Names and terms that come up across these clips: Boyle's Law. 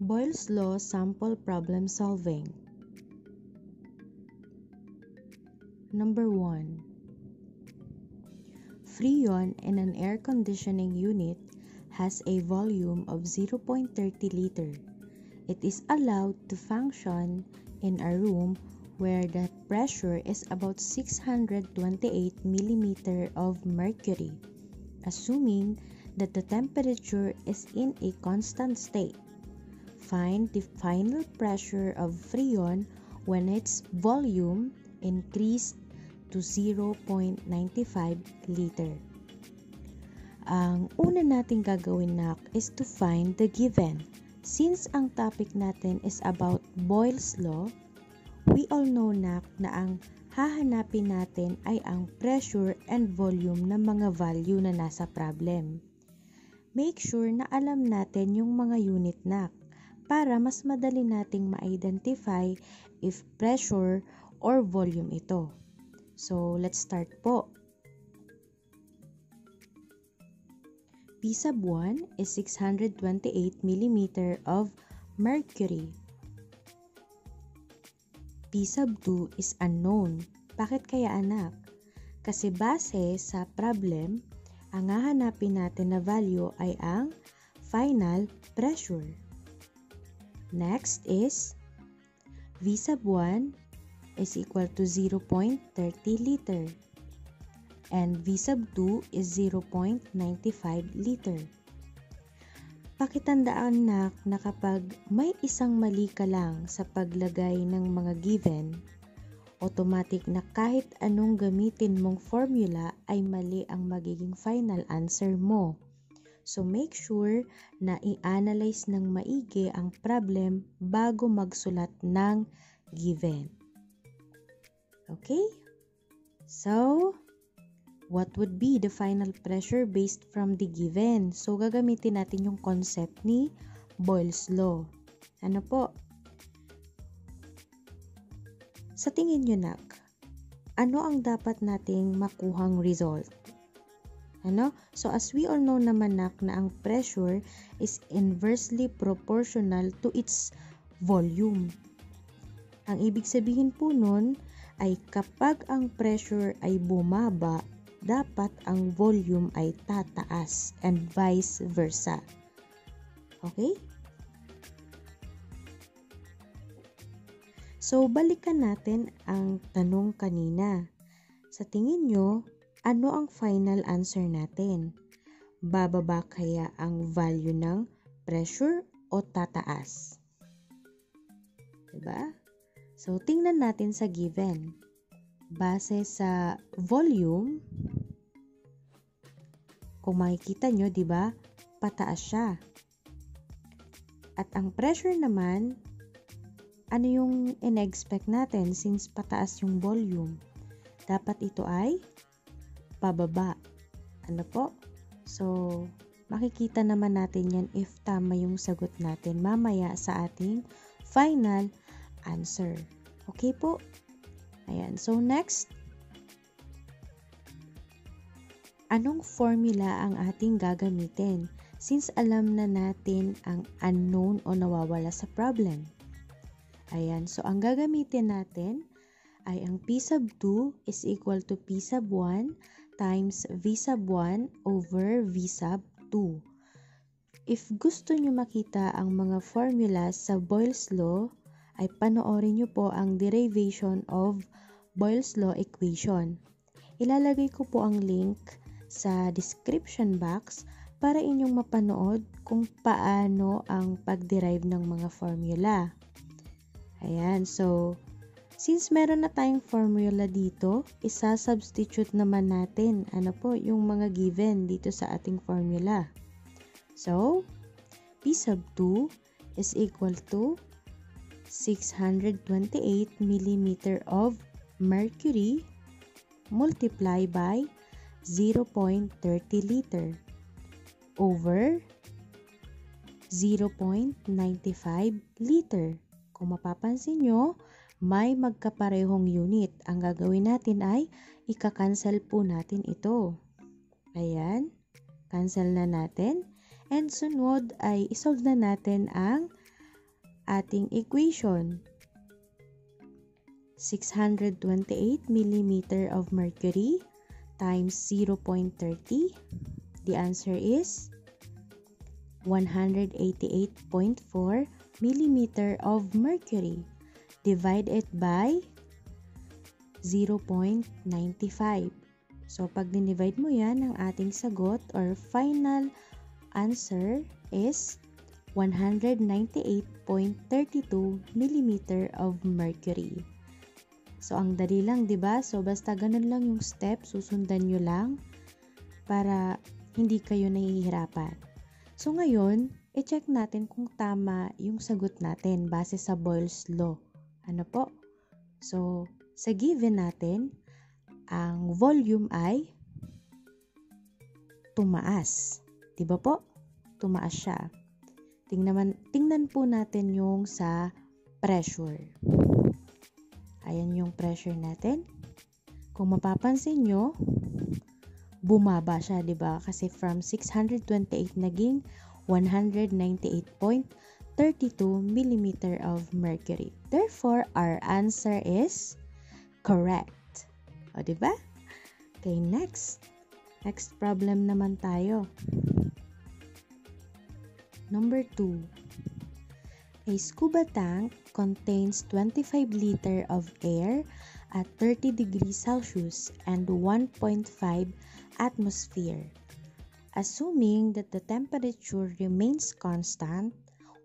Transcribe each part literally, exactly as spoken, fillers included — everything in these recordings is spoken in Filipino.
Boyle's Law Sample Problem Solving. Number one. Freon in an air conditioning unit has a volume of zero point three zero liters. It is allowed to function in a room where the pressure is about six hundred twenty-eight millimeters of mercury, assuming that the temperature is in a constant state. Find the final pressure of Freon when its volume increased to zero point nine five liters. Ang una nating gagawin nak is to find the given. Since ang topic natin is about Boyle's Law, we all know nak na ang hahanapin natin ay ang pressure and volume ng mga value na nasa problem. Make sure na alam natin yung mga unit nak, para mas madali nating ma-identify if pressure or volume ito. So, let's start po. P sub one is six hundred twenty-eight millimeters of mercury. P sub two is unknown. Bakit kaya anak? Kasi base sa problem, ang hahanapin natin na value ay ang final pressure. Next is V sub one is equal to zero point three zero liters and V sub two is zero point nine five liters. Pakitandaan nak na kapag may isang mali ka lang sa paglagay ng mga given, automatic na kahit anong gamitin mong formula ay mali ang magiging final answer mo. So, make sure na i-analyze ng maigi ang problem bago magsulat ng given. Okay? So, what would be the final pressure based from the given? So, gagamitin natin yung concept ni Boyle's Law. Ano po? Sa tingin nyo, nak, ano ang dapat nating makuhang result? Ano? So, as we all know naman nak na ang pressure is inversely proportional to its volume. Ang ibig sabihin po nun ay kapag ang pressure ay bumaba, dapat ang volume ay tataas and vice versa. Okay? So, balikan natin ang tanong kanina. Sa tingin nyo, ano ang final answer natin? Bababa kaya ang value ng pressure o tataas? Diba? So, tingnan natin sa given. Base sa volume, kung makikita nyo, diba, pataas siya. At ang pressure naman, ano yung in-expect natin since pataas yung volume? Dapat ito ay pababa. Ano po? So, makikita naman natin yan if tama yung sagot natin mamaya sa ating final answer. Okay po? Ayan. So, next. Anong formula ang ating gagamitin? Since alam na natin ang unknown o nawawala sa problem. Ayan. So, ang gagamitin natin ay ang P sub two is equal to P sub one times V sub one over V sub two. If gusto nyo makita ang mga formula sa Boyle's Law, ay panoorin nyo po ang derivation of Boyle's Law equation. Ilalagay ko po ang link sa description box para inyong mapanood kung paano ang pag-derive ng mga formula. Ayan, so since meron na tayong formula dito, isa-substitute naman natin ano po yung mga given dito sa ating formula. So, P sub two is equal to six hundred twenty-eight millimeters of mercury multiplied by zero point three zero liters over zero point nine five liters. Kung mapapansin nyo, may magkaparehong unit. Ang gagawin natin ay ika-cancel po natin ito. Ayan, cancel na natin. And sunod ay isolve na natin ang ating equation. six hundred twenty-eight millimeters of mercury times zero point three zero. The answer is one hundred eighty-eight point four millimeters of mercury. Divide it by zero point nine five. So, pag dinivide mo yan, ang ating sagot or final answer is one hundred ninety-eight point three two millimeters of mercury. So, ang dali lang, diba? So, basta ganun lang yung step, susundan nyo lang para hindi kayo nahihirapan. So, ngayon, i-check natin kung tama yung sagot natin base sa Boyle's Law. Ano po? So, sa given natin, ang volume ay tumaas. Diba po? Tumaas siya. Tingnan, tingnan po natin yung sa pressure. Ayan yung pressure natin. Kung mapapansin nyo, bumaba siya, diba? Kasi from six hundred twenty-eight naging one hundred ninety-eight point three two millimeters of mercury. Therefore, our answer is correct. O, diba? Okay, next. Next problem naman tayo. Number two. A scuba tank contains twenty-five liters of air at thirty degrees Celsius and one point five atmosphere. Assuming that the temperature remains constant,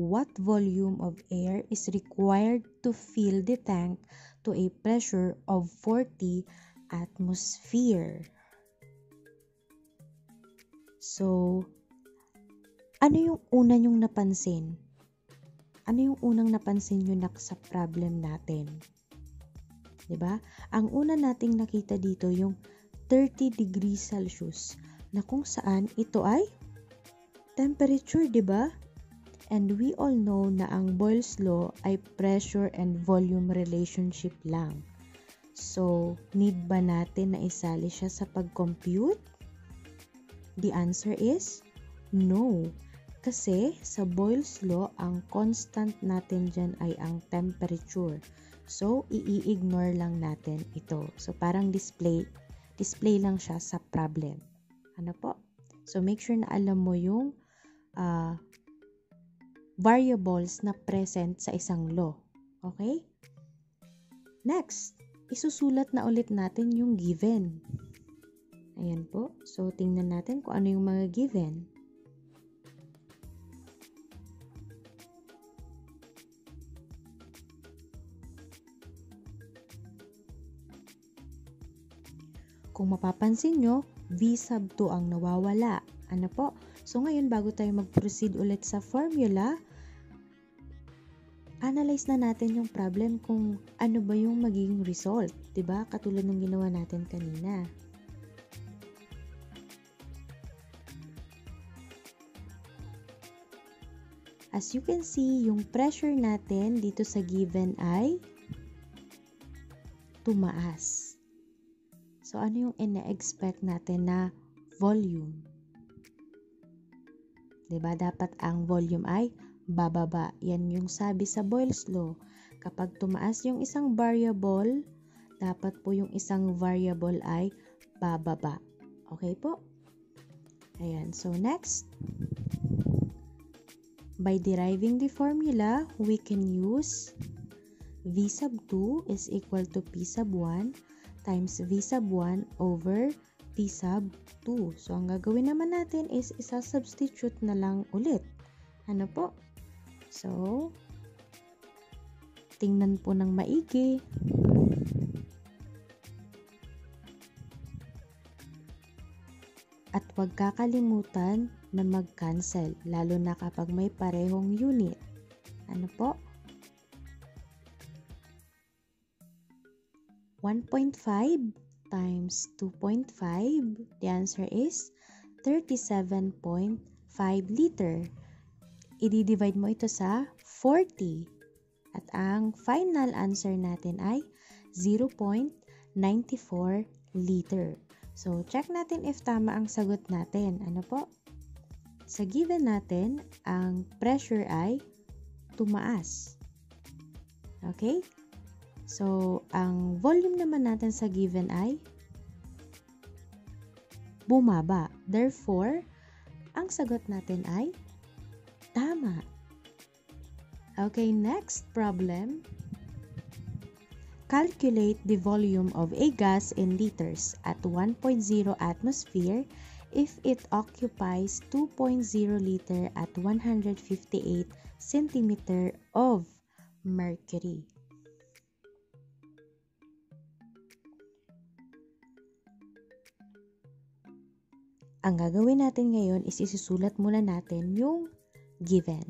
what volume of air is required to fill the tank to a pressure of forty atmosphere. So, ano yung una nyong napansin? Ano yung unang napansin nyo nak sa problem natin? Diba? Ang una nating nakita dito yung thirty degrees Celsius na kung saan ito ay temperature, diba? And we all know na ang Boyle's Law ay pressure and volume relationship lang. So, need ba natin na isali siya sa pag-compute? The answer is no. Kasi sa Boyle's Law, ang constant natin dyan ay ang temperature. So, i-ignore lang natin ito. So, parang display, display lang siya sa problem. Ano po? So, make sure na alam mo yung uh, variables na present sa isang law. Okay? Next, isusulat na ulit natin yung given. Ayan po. So, tingnan natin kung ano yung mga given. Kung mapapansin nyo, V sub two ang nawawala. Ano po? So, ngayon, bago tayo mag-proceed ulit sa formula, analyze na natin yung problem kung ano ba yung magiging result, diba? Katulad ng ginawa natin kanina. As you can see, yung pressure natin dito sa given ay tumaas. So, ano yung ina-expect natin na volume? Diba? Dapat ang volume ay bababa. Yan yung sabi sa Boyle's Law. Kapag tumaas yung isang variable, dapat po yung isang variable ay bababa. Okay po? Ayan. So, next. By deriving the formula, we can use V sub two is equal to P sub one times V sub one over P sub two. So, ang gagawin naman natin is isa-substitute na lang ulit. Ano po? So, tingnan po ng maigi. At huwag kakalimutan na mag-cancel, lalo na kapag may parehong unit. Ano po? one point five times two point five. The answer is thirty-seven point five liter. I-divide mo ito sa forty. At ang final answer natin ay zero point nine four liter. So, check natin if tama ang sagot natin. Ano po? Sa given natin, ang pressure ay tumaas. Okay? So, ang volume naman natin sa given ay bumaba. Therefore, ang sagot natin ay tama. Okay, next problem. Calculate the volume of a gas in liters at one point zero atmosphere if it occupies two point zero liter at one hundred fifty-eight centimeter of mercury. Ang gagawin natin ngayon is isusulat muna natin yung given.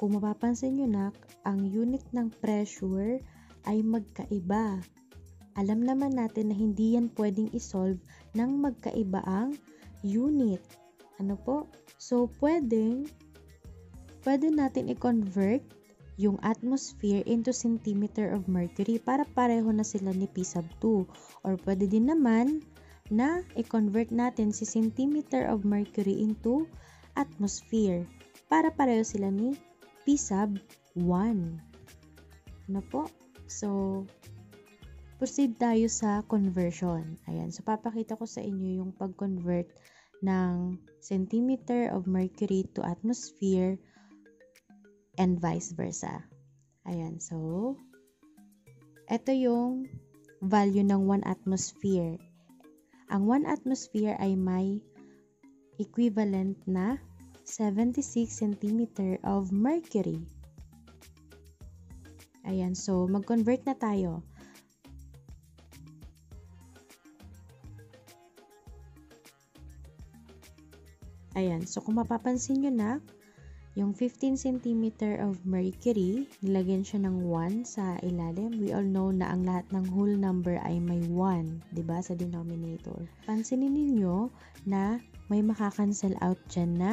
Kung mapapansin nyo na, ang unit ng pressure ay magkaiba. Alam naman natin na hindi yan pwedeng isolve ng magkaiba ang unit. Ano po? So, pwedeng, pwede natin i-convert yung atmosphere into centimeter of mercury para pareho na sila ni P sub two. Or pwede din naman na i-convert natin si centimeter of mercury into atmosphere para pareho sila ni P sub one. Ano po? So, proceed tayo sa conversion. Ayan. So, papakita ko sa inyo yung pag-convert ng centimeter of mercury to atmosphere and vice versa. Ayan, so, ito yung value ng one atmosphere. Ang one atmosphere ay may equivalent na seventy-six centimeter of mercury. Ayan, so, mag-convert na tayo. Ayan, so, kung mapapansin nyo na, yung fifteen centimeter of mercury, nilagyan siya ng one sa ilalim. We all know na ang lahat ng whole number ay may one, diba, sa denominator. Pansinin ninyo na may makakancel out dyan na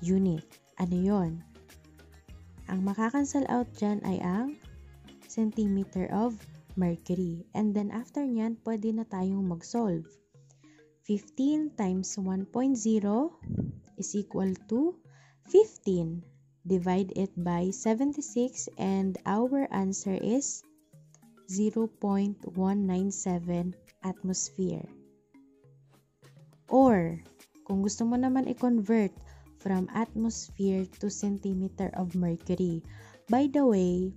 unit. Ano yon? Ang makakancel out dyan ay ang centimeter of mercury. And then after nyan, pwede na tayong mag-solve. fifteen times one point zero is equal to fifteen. Divide it by seventy-six and our answer is zero point one nine seven atmosphere. Or, kung gusto mo naman i-convert from atmosphere to centimeter of mercury. By the way,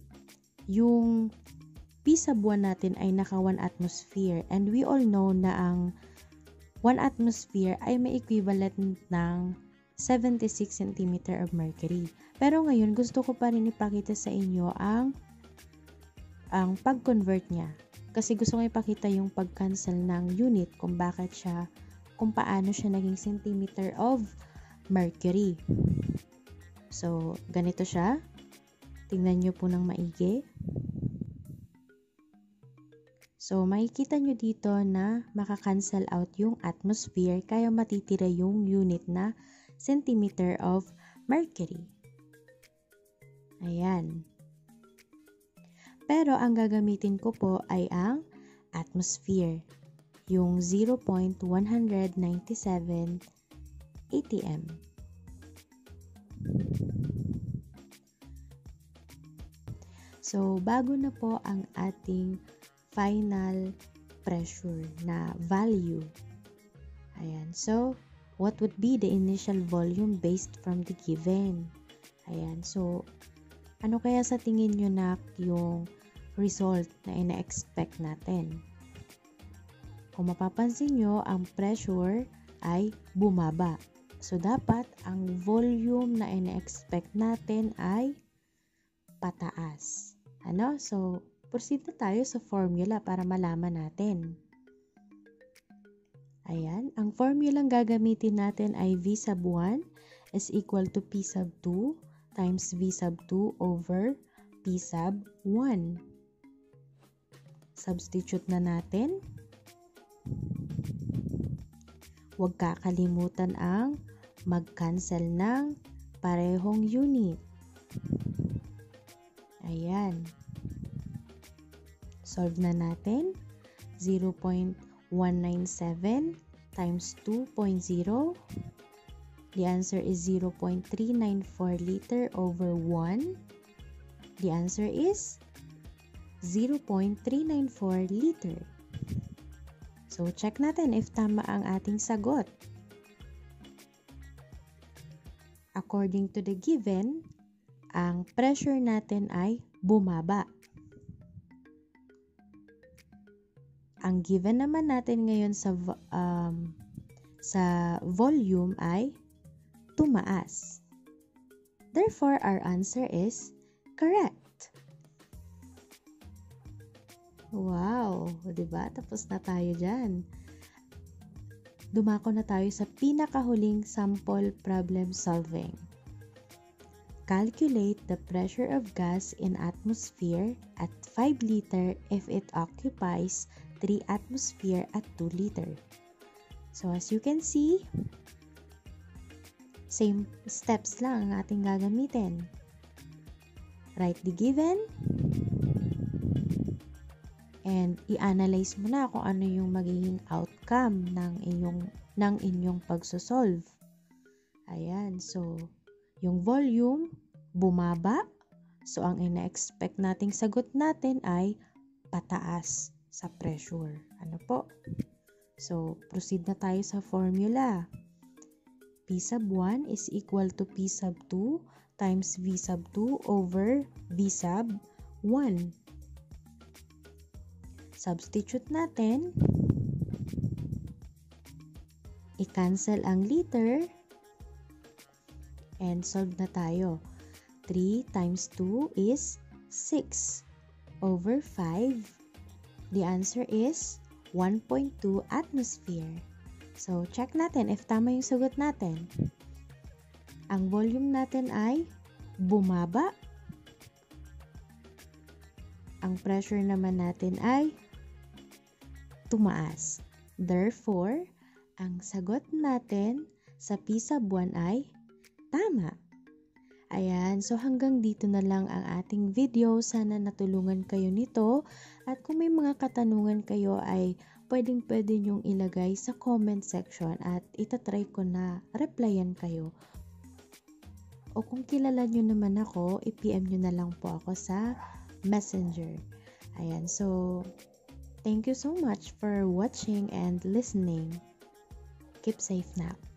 yung P sub one natin ay naka one atmosphere. And we all know na ang one atmosphere ay may equivalent ng seventy-six centimeter of mercury. Pero ngayon, gusto ko pa rin ipakita sa inyo ang ang pag-convert niya. Kasi gusto ko ipakita yung pag-cancel ng unit kung bakit siya, kung paano siya naging centimeter of mercury. So, ganito siya. Tingnan nyo po ng maigi. So, makikita nyo dito na makakancel out yung atmosphere kaya matitira yung unit na centimeter of mercury. Ayan. Pero ang gagamitin ko po ay ang atmosphere, yung zero point one nine seven atm. So, bago na po ang ating final pressure na value. Ayan. So, what would be the initial volume based from the given? Ayan. So, ano kaya sa tingin nyo na yung result na ina-expect natin? Kung mapapansin nyo, ang pressure ay bumaba. So, dapat ang volume na ina-expect natin ay pataas. Ano? So, proceed na tayo sa formula para malaman natin. Ayan, ang formulang gagamitin natin ay V sub one is equal to P sub two times V sub two over P sub one. Substitute na natin. Huwag kakalimutan ang mag-cancel ng parehong unit. Ayan. Solve na natin. zero point one nine seven times two point zero. The answer is zero point three nine four liter over one. The answer is zero point three nine four liter. So, check natin if tama ang ating sagot. According to the given, ang pressure natin ay bumaba. Ang given naman natin ngayon sa, um, sa volume ay tumaas. Therefore, our answer is correct. Wow! Diba? Tapos na tayo dyan. Dumako na tayo sa pinakahuling sample problem solving. Calculate the pressure of gas in atmosphere at five liter if it occupies three atmosphere at two liter. So, as you can see, same steps lang ang ating gagamitin. Write the given and i-analyze mo na kung ano yung magiging outcome ng inyong, ng inyong pagsosolve. Ayan, so yung volume bumaba, so ang ina-expect nating sagot natin ay pataas sa pressure. Ano po? So, proceed na tayo sa formula. P sub one is equal to P sub two times V sub two over V sub one. Substitute natin. I-cancel ang liter. And solve na tayo. three times two is six over five. The answer is one point two atmosphere. So, check natin if tama yung sagot natin. Ang volume natin ay bumaba. Ang pressure naman natin ay tumaas. Therefore, ang sagot natin sa P sub one ay tama. Ayan, so hanggang dito na lang ang ating video. Sana natulungan kayo nito. At kung may mga katanungan kayo ay pwedeng-pwede nyong ilagay sa comment section at itatry ko na replyan kayo. O kung kilala nyo naman ako, i-P M nyo na lang po ako sa Messenger. Ayan, so thank you so much for watching and listening. Keep safe now.